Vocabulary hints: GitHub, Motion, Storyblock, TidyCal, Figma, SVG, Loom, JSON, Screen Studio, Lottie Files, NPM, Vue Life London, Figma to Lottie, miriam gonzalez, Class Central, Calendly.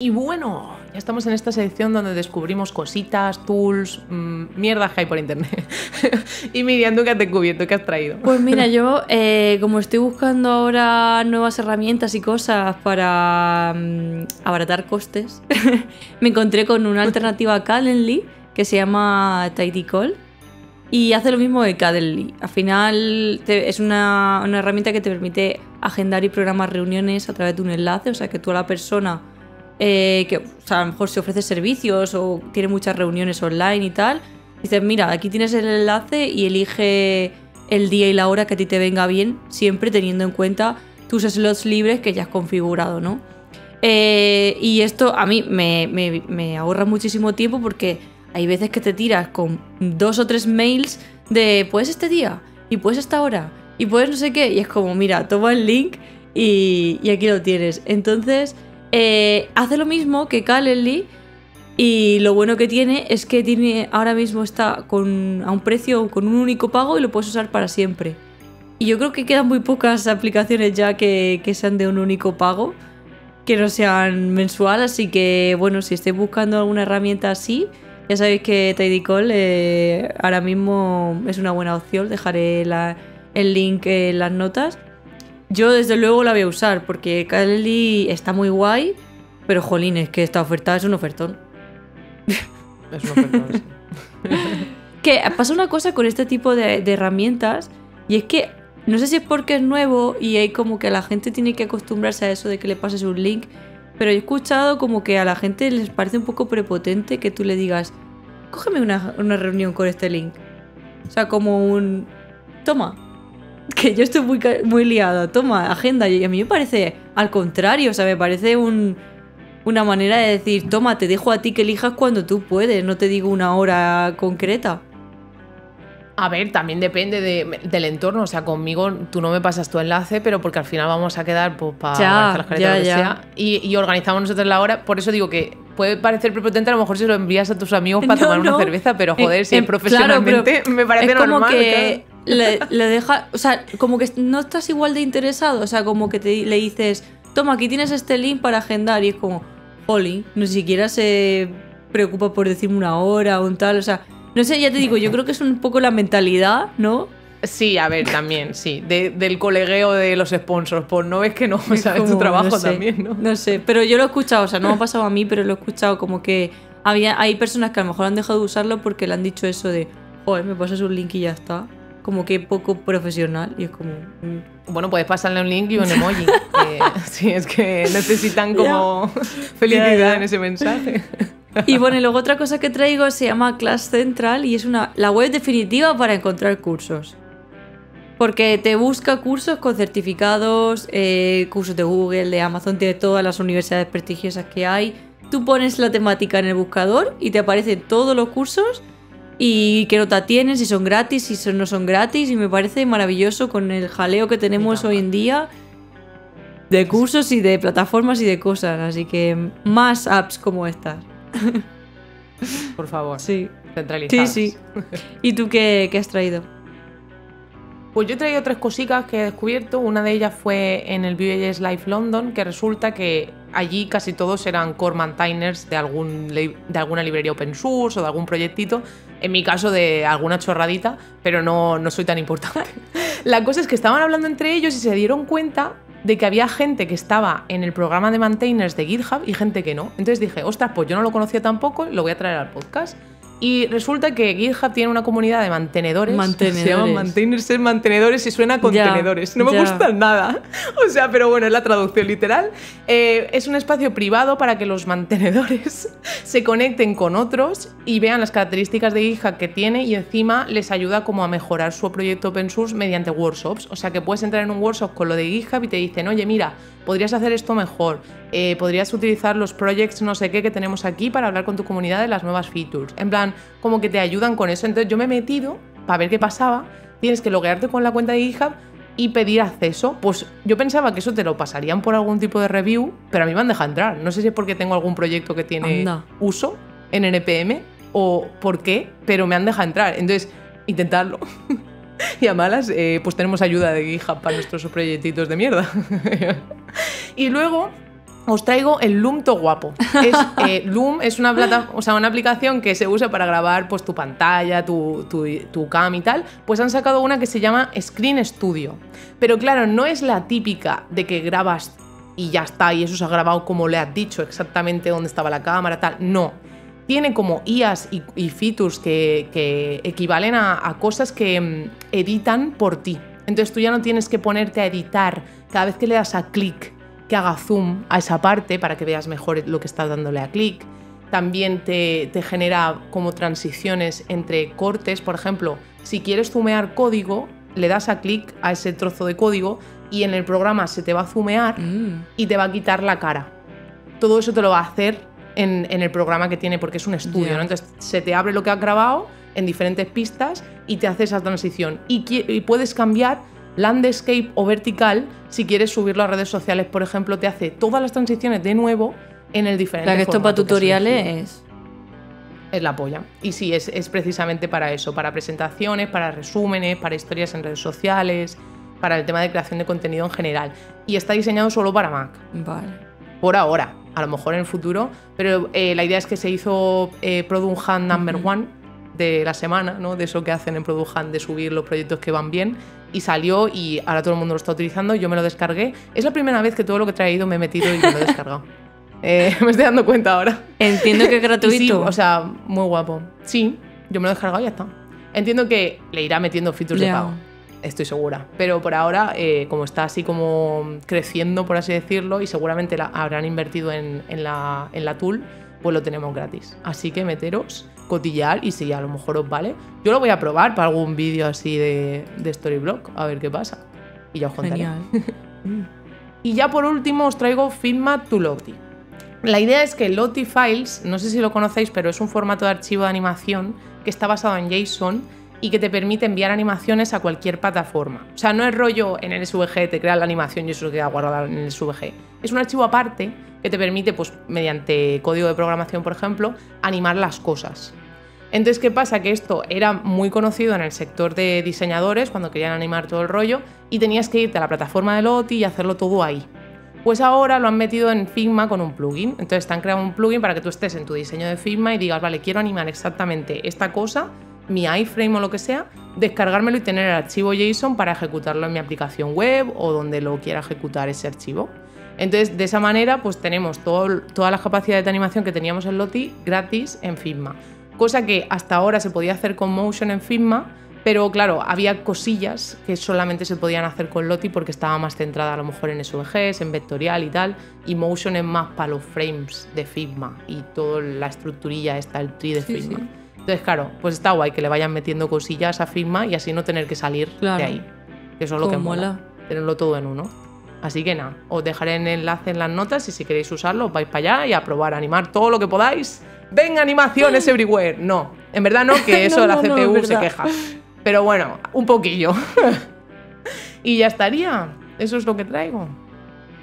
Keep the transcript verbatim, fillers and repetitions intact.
Y bueno, ya estamos en esta sección donde descubrimos cositas, tools, mmm, mierda que hay por internet. Y Miriam, ¿tú qué has descubierto? ¿Qué has traído? Pues mira, yo eh, como estoy buscando ahora nuevas herramientas y cosas para mmm, abaratar costes, me encontré con una alternativa a Calendly que se llama TidyCal. Y hace lo mismo que Calendly. Al final te, es una, una herramienta que te permite agendar y programar reuniones a través de un enlace. O sea, que tú a la persona... Eh, que o sea, a lo mejor se ofrece servicios o tiene muchas reuniones online y tal, y dices, mira, aquí tienes el enlace y elige el día y la hora que a ti te venga bien, siempre teniendo en cuenta tus slots libres que ya has configurado, ¿no? Eh, y esto a mí me, me, me ahorra muchísimo tiempo, porque hay veces que te tiras con dos o tres mails de pues este día y pues esta hora y pues no sé qué, y es como, mira, toma el link y, y aquí lo tienes. Entonces... Eh, hace lo mismo que Calendly, y lo bueno que tiene es que tiene, ahora mismo está con, a un precio con un único pago y lo puedes usar para siempre. Y yo creo que quedan muy pocas aplicaciones ya que, que sean de un único pago, que no sean mensual, así que bueno, si estáis buscando alguna herramienta así, ya sabéis que TidyCal eh, ahora mismo es una buena opción. Dejaré la, el link en las notas. Yo desde luego la voy a usar, porque Calendly está muy guay, pero jolín, es que esta oferta es un ofertón. Es un ofertón, sí. Que pasa una cosa con este tipo de, de herramientas, y es que no sé si es porque es nuevo y hay como que la gente tiene que acostumbrarse a eso de que le pases un link, pero he escuchado como que a la gente les parece un poco prepotente que tú le digas, cógeme una, una reunión con este link. O sea, como un... toma. Que yo estoy muy, muy liada, toma, agenda. Y a mí me parece al contrario, o sea, me parece un, una manera de decir, toma, te dejo a ti que elijas cuando tú puedes, no te digo una hora concreta. A ver, también depende de, del entorno, o sea, conmigo tú no me pasas tu enlace, pero porque al final vamos a quedar pues para organizar las caretas, ya, lo que ya. sea, y, y organizamos nosotros la hora. Por eso digo que puede parecer prepotente a lo mejor si lo envías a tus amigos para no, tomar no. una cerveza, pero joder, eh, si eh, profesionalmente claro, me parece es normal. Como que... Claro. Le, le deja, o sea, como que no estás igual de interesado, o sea, como que te, le dices, toma, aquí tienes este link para agendar, y es como, Oli, ni siquiera se preocupa por decirme una hora o un tal, o sea, no sé, ya te digo, yo creo que es un poco la mentalidad, ¿no? Sí, a ver, también, sí, de, del colegueo de los sponsors, pues no ves que no, o sea, es tu trabajo, no sé, también, ¿no? No sé, pero yo lo he escuchado, o sea, no me ha pasado a mí, pero lo he escuchado como que había, hay personas que a lo mejor han dejado de usarlo porque le han dicho eso de, joder, me pasas un link y ya está. Como que poco profesional, y es como... Bueno, puedes pasarle un link y un emoji. eh, sí, es que necesitan como yeah. felicidad yeah, yeah. en ese mensaje. Y bueno, y luego otra cosa que traigo se llama Class Central, y es una, la web definitiva para encontrar cursos. Porque te busca cursos con certificados, eh, cursos de Google, de Amazon, de todas las universidades prestigiosas que hay. Tú pones la temática en el buscador y te aparecen todos los cursos, y qué nota tienen, si son gratis, si son, no son gratis. Y me parece maravilloso con el jaleo que tenemos hoy en día de cursos y de plataformas y de cosas. Así que más apps como estas. Por favor, sí. Centralizadas. Sí, sí. ¿Y tú qué, qué has traído? Pues yo he traído tres cositas que he descubierto. Una de ellas fue en el Vue Life London, que resulta que allí casi todos eran core maintainers de, algún, de alguna librería open source o de algún proyectito. En mi caso, de alguna chorradita, pero no, no soy tan importante. La cosa es que estaban hablando entre ellos y se dieron cuenta de que había gente que estaba en el programa de maintainers de GitHub y gente que no. Entonces dije, ostras, pues yo no lo conocía tampoco, lo voy a traer al podcast. Y resulta que GitHub tiene una comunidad de mantenedores, mantenedores. Se llaman maintainers, es mantenedores y suena a contenedores. Yeah, no me yeah. gusta nada. O sea, pero bueno, es la traducción literal. Eh, es un espacio privado para que los mantenedores se conecten con otros y vean las características de GitHub que tiene, y encima les ayuda como a mejorar su proyecto open source mediante workshops. O sea, que puedes entrar en un workshop con lo de GitHub y te dicen, oye, mira, podrías hacer esto mejor, eh, podrías utilizar los projects no sé qué que tenemos aquí para hablar con tu comunidad de las nuevas features. En plan, como que te ayudan con eso. Entonces yo me he metido para ver qué pasaba. Tienes que loguearte con la cuenta de GitHub y pedir acceso. Pues yo pensaba que eso te lo pasarían por algún tipo de review, pero a mí me han dejado entrar. No sé si es porque tengo algún proyecto que tiene Anda. uso en N P M o por qué, pero me han dejado entrar. Entonces, intentarlo. Y a malas, eh, pues tenemos ayuda de GitHub para nuestros proyectitos de mierda. Y luego... os traigo el Loom to guapo. Es, eh, Loom es una, plata, o sea, una aplicación que se usa para grabar pues, tu pantalla, tu, tu, tu cam y tal. Pues han sacado una que se llama Screen Studio. Pero claro, no es la típica de que grabas y ya está, y eso se ha grabado como le has dicho, exactamente dónde estaba la cámara, tal. No. Tiene como I As y, y features que, que equivalen a, a cosas que editan por ti. Entonces tú ya no tienes que ponerte a editar cada vez que le das a clic, que haga zoom a esa parte para que veas mejor lo que estás dándole a clic. También te, te genera como transiciones entre cortes. Por ejemplo, si quieres zoomear código, le das a clic a ese trozo de código y en el programa se te va a zoomear mm. y te va a quitar la cara. Todo eso te lo va a hacer en, en el programa que tiene, porque es un estudio, yeah. ¿no? Entonces se te abre lo que has grabado en diferentes pistas y te hace esa transición. Y, y puedes cambiar landscape o vertical, si quieres subirlo a redes sociales, por ejemplo, te hace todas las transiciones de nuevo en el diferente. O sea, que esto para tutoriales es la polla. Y sí, es, es precisamente para eso, para presentaciones, para resúmenes, para historias en redes sociales, para el tema de creación de contenido en general. Y está diseñado solo para Mac. Vale. Por ahora, a lo mejor en el futuro, pero eh, la idea es que se hizo eh, Product Hunt number uh-huh. one de la semana, ¿no? De eso que hacen en Product Hunt, de subir los proyectos que van bien. Y salió y ahora todo el mundo lo está utilizando. Yo me lo descargué. Es la primera vez que todo lo que he traído me he metido y me lo he descargado. eh, me estoy dando cuenta ahora. Entiendo que es gratuito. Sí, o sea, muy guapo. Sí, yo me lo he descargado y ya está. Entiendo que le irá metiendo features yeah. de pago. Estoy segura. Pero por ahora, eh, como está así como creciendo, por así decirlo, y seguramente la habrán invertido en, en, la, en la tool, pues lo tenemos gratis. Así que meteros, cotillar y si a lo mejor os vale. Yo lo voy a probar para algún vídeo así de, de Storyblock, a ver qué pasa. Y ya os contaré. Y ya por último os traigo Figma to Lottie. La idea es que Lottie Files, no sé si lo conocéis, pero es un formato de archivo de animación que está basado en JSON y que te permite enviar animaciones a cualquier plataforma. O sea, no es rollo en el S V G, te creas la animación y eso queda guardado en el S V G. Es un archivo aparte que te permite, pues, mediante código de programación, por ejemplo, animar las cosas. Entonces, ¿qué pasa? Que esto era muy conocido en el sector de diseñadores, cuando querían animar todo el rollo, y tenías que irte a la plataforma de Lottie y hacerlo todo ahí. Pues ahora lo han metido en Figma con un plugin. Entonces, te han creado un plugin para que tú estés en tu diseño de Figma y digas, vale, quiero animar exactamente esta cosa, mi iframe o lo que sea, descargármelo y tener el archivo JSON para ejecutarlo en mi aplicación web o donde lo quiera ejecutar ese archivo. Entonces, de esa manera, pues tenemos todo, todas las capacidades de animación que teníamos en Lottie gratis en Figma. Cosa que hasta ahora se podía hacer con Motion en Figma, pero claro, había cosillas que solamente se podían hacer con Lottie porque estaba más centrada a lo mejor en S V Gs, en vectorial y tal, y Motion es más para los frames de Figma y toda la estructurilla está el tree de sí, Figma. Sí. Entonces, claro, pues está guay que le vayan metiendo cosillas a Figma y así no tener que salir claro. de ahí. Que eso es lo que mola, tenerlo todo en uno. Así que nada, os dejaré el enlace en las notas y si queréis usarlo os vais para allá y a probar, a animar todo lo que podáis. ¡Venga, animaciones everywhere! No, en verdad no, que eso no, la no, C P U no, se queja. Pero bueno, un poquillo. Y ya estaría. Eso es lo que traigo.